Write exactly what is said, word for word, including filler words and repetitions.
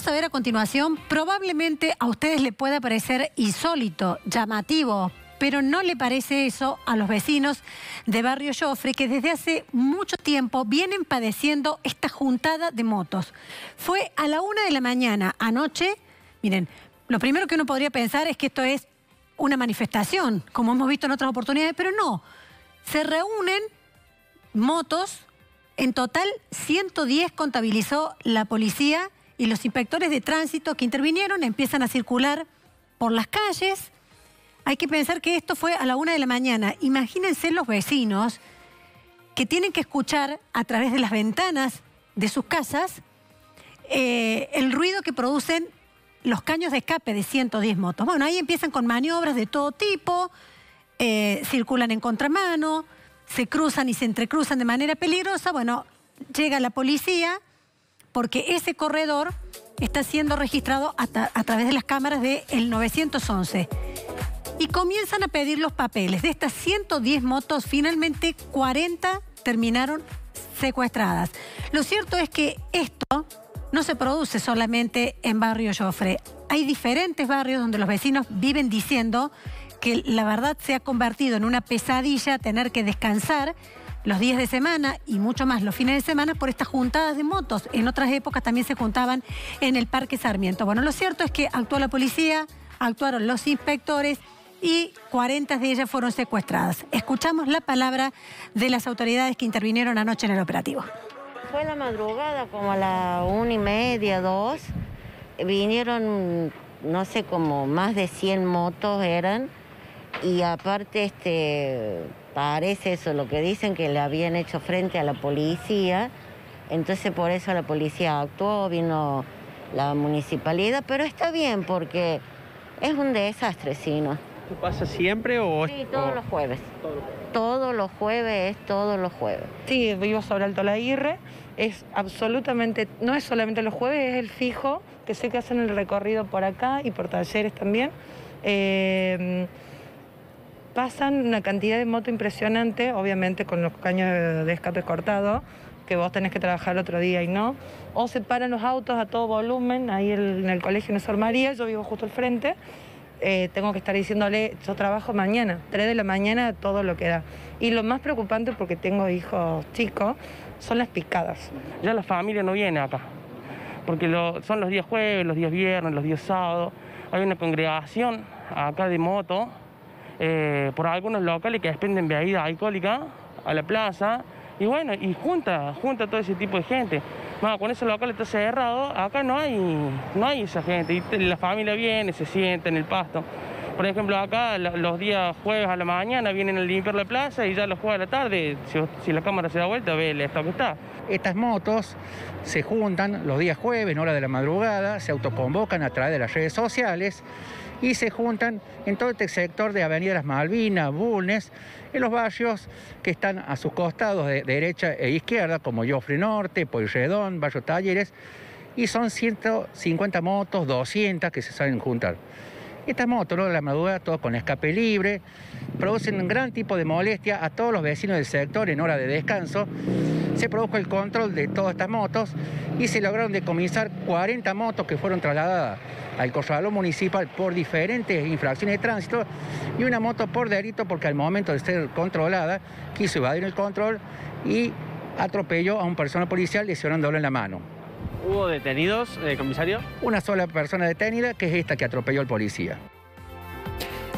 vamos a ver a continuación probablemente a ustedes les pueda parecer insólito, llamativo, pero no le parece eso a los vecinos de Barrio Yofre, que desde hace mucho tiempo vienen padeciendo esta juntada de motos. Fue a la una de la mañana anoche. Miren, lo primero que uno podría pensar es que esto es una manifestación, como hemos visto en otras oportunidades, pero no. Se reúnen motos, en total ciento diez contabilizó la policía, y los inspectores de tránsito que intervinieron empiezan a circular por las calles. Hay que pensar que esto fue a la una de la mañana. Imagínense los vecinos que tienen que escuchar a través de las ventanas de sus casas eh, el ruido que producen los caños de escape de ciento diez motos. Bueno, ahí empiezan con maniobras de todo tipo, eh, circulan en contramano, se cruzan y se entrecruzan de manera peligrosa. Bueno, llega la policía porque ese corredor está siendo registrado a, tra a través de las cámaras del nueve once. Y comienzan a pedir los papeles. De estas ciento diez motos, finalmente cuarenta terminaron secuestradas. Lo cierto es que esto no se produce solamente en Barrio Yofre. Hay diferentes barrios donde los vecinos viven diciendo que la verdad se ha convertido en una pesadilla tener que descansar los días de semana y mucho más los fines de semana por estas juntadas de motos. En otras épocas también se juntaban en el Parque Sarmiento. Bueno, lo cierto es que actuó la policía, actuaron los inspectores y cuarenta de ellas fueron secuestradas. Escuchamos la palabra de las autoridades que intervinieron anoche en el operativo. Fue la madrugada, como a la una y media, dos. Vinieron, no sé, como más de cien motos eran. Y aparte, este, parece eso, lo que dicen que le habían hecho frente a la policía. Entonces, por eso la policía actuó, vino la municipalidad. Pero está bien, porque es un desastre, sí, ¿no? ¿Pasa siempre o...? Sí, todos o... los jueves. Todos los jueves. Todos los jueves, es todos los jueves. Sí, vivo sobre Alto Laguirre, es absolutamente... No es solamente los jueves, es el fijo, que sé que hacen el recorrido por acá y por Talleres también. Eh, pasan una cantidad de moto impresionante, obviamente con los caños de escape cortados, que vos tenés que trabajar el otro día y no. O se paran los autos a todo volumen, ahí en el colegio Néstor María, yo vivo justo al frente. Eh, tengo que estar diciéndole, yo trabajo mañana, tres de la mañana, todo lo que da. Y lo más preocupante, porque tengo hijos chicos, son las picadas. Ya la familia no viene acá, porque lo, son los días jueves, los días viernes, los días sábados. Hay una congregación acá de moto, eh, por algunos locales que expenden bebida alcohólica a la plaza, y bueno, y junta, junta todo ese tipo de gente. Bueno, con ese local está cerrado, acá no hay, no hay esa gente, y la familia viene, se sienta en el pasto. Por ejemplo, acá los días jueves a la mañana vienen a limpiar la plaza y ya los jueves a la tarde, si, si la cámara se da vuelta, ve el estado que está. Estas motos se juntan los días jueves, en hora de la madrugada, se autoconvocan a través de las redes sociales y se juntan en todo este sector de Avenida Las Malvinas, Bulnes, en los barrios que están a sus costados de derecha e izquierda, como Yofre Norte, Poirredón, Barrio Talleres, y son ciento cincuenta motos, doscientas que se salen juntar. Estas motos, luego de la madrugada, todo con escape libre, producen un gran tipo de molestia a todos los vecinos del sector en hora de descanso. Se produjo el control de todas estas motos y se lograron decomisar cuarenta motos que fueron trasladadas al corralón municipal por diferentes infracciones de tránsito y una moto por delito porque al momento de ser controlada quiso evadir el control y atropelló a un personal policial lesionándolo en la mano. ¿Hubo detenidos, eh, comisario? Una sola persona detenida, que es esta que atropelló al policía.